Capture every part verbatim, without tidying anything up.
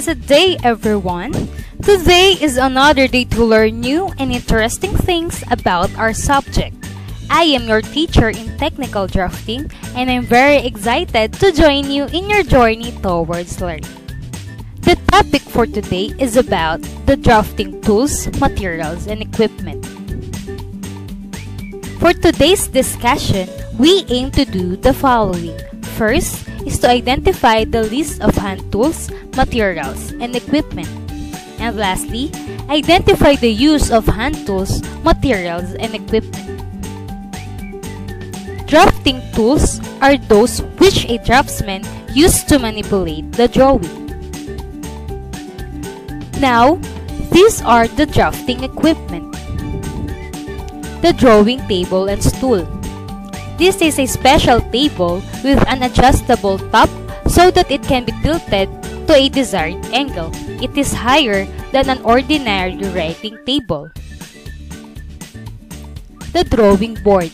Blessed day, everyone! Today is another day to learn new and interesting things about our subject. I am your teacher in Technical Drafting, and I'm very excited to join you in your journey towards learning. The topic for today is about the drafting tools, materials, and equipment. For today's discussion, we aim to do the following. First is to identify the list of hand tools, materials, and equipment. And lastly, identify the use of hand tools, materials, and equipment. Drafting tools are those which a draftsman uses to manipulate the drawing. Now, these are the drafting equipment. The drawing table and stool. This is a special table with an adjustable top so that it can be tilted to a desired angle. It is higher than an ordinary writing table. The drawing board.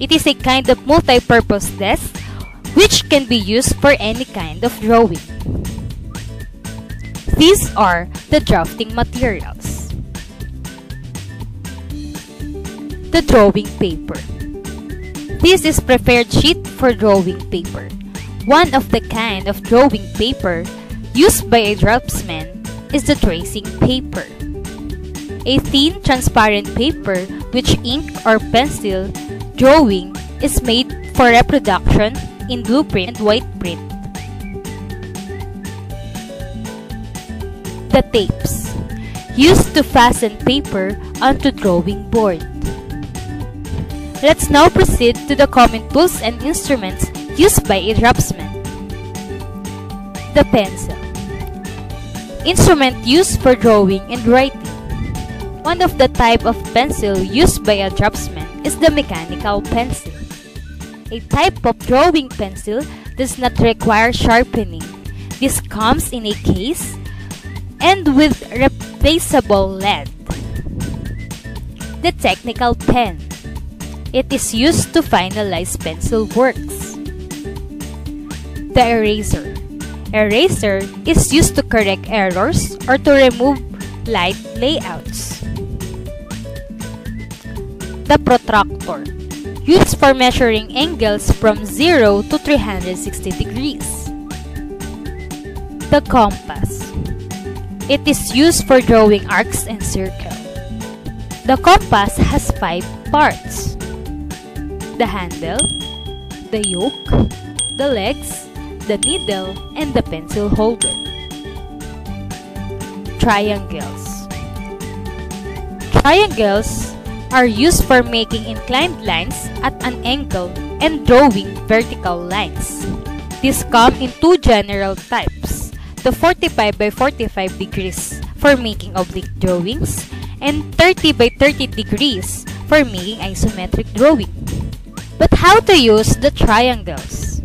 It is a kind of multi-purpose desk which can be used for any kind of drawing. These are the drafting materials. The drawing paper. This is prepared sheet for drawing paper, one of the kind of drawing paper used by a draftsman is the tracing paper, a thin transparent paper which ink or pencil drawing is made for reproduction in blueprint and white print. The tapes, used to fasten paper onto drawing board. Let's now proceed to the common tools and instruments used by a draftsman. The pencil. Instrument used for drawing and writing. One of the type of pencil used by a draftsman is the mechanical pencil. A type of drawing pencil does not require sharpening. This comes in a case and with replaceable lead. The technical pen. It is used to finalize pencil works. The eraser. Eraser is used to correct errors or to remove light layouts. The protractor. Used for measuring angles from zero to three hundred sixty degrees. The compass. It is used for drawing arcs and circles. The compass has five parts. The handle, the yoke, the legs, the needle, and the pencil holder. Triangles. Triangles are used for making inclined lines at an angle and drawing vertical lines. These come in two general types, the forty-five by forty-five degrees for making oblique drawings and thirty by thirty degrees for making isometric drawing. But how to use the triangles?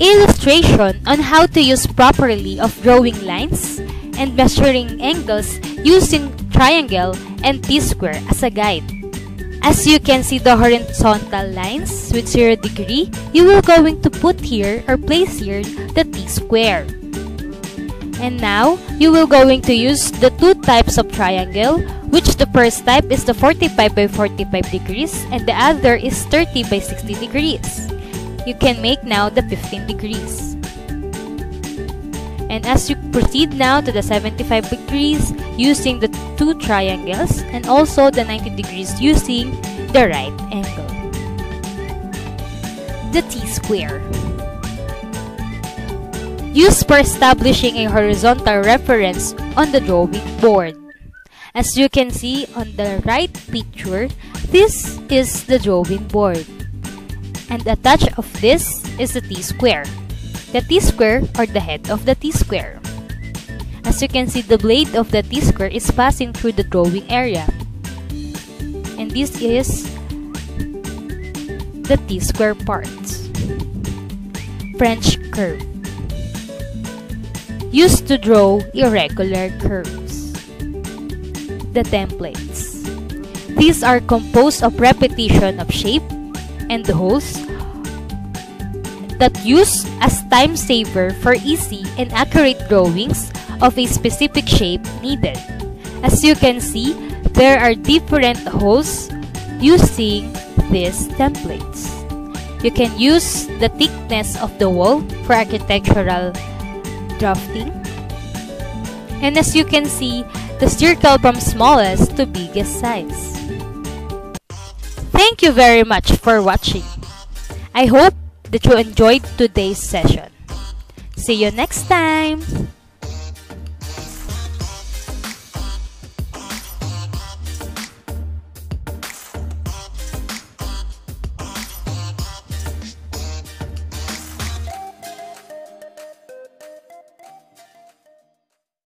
Illustration on how to use properly of drawing lines and measuring angles using triangle and T-square as a guide. As you can see the horizontal lines with zero degree, you will going to put here or place here the T-square. And now, you will going to use the two types of triangle, which the first type is the forty-five by forty-five degrees and the other is thirty by sixty degrees. You can make now the fifteen degrees. And as you proceed now to the seventy-five degrees using the two triangles and also the ninety degrees using the right angle. The T-square. Used for establishing a horizontal reference on the drawing board. As you can see on the right picture, this is the drawing board. And attached of this is the T-square. The T-square or the head of the T-square. As you can see, the blade of the T-square is passing through the drawing area. And this is the T-square part. French curve. Used to draw irregular curves. The templates. These are composed of repetition of shape and holes that used as time saver for easy and accurate drawings of a specific shape needed. As you can see, there are different holes using these templates. You can use the thickness of the wall for architectural drafting. And as you can see, the circle from smallest to biggest size. Thank you very much for watching. I hope that you enjoyed today's session. See you next time!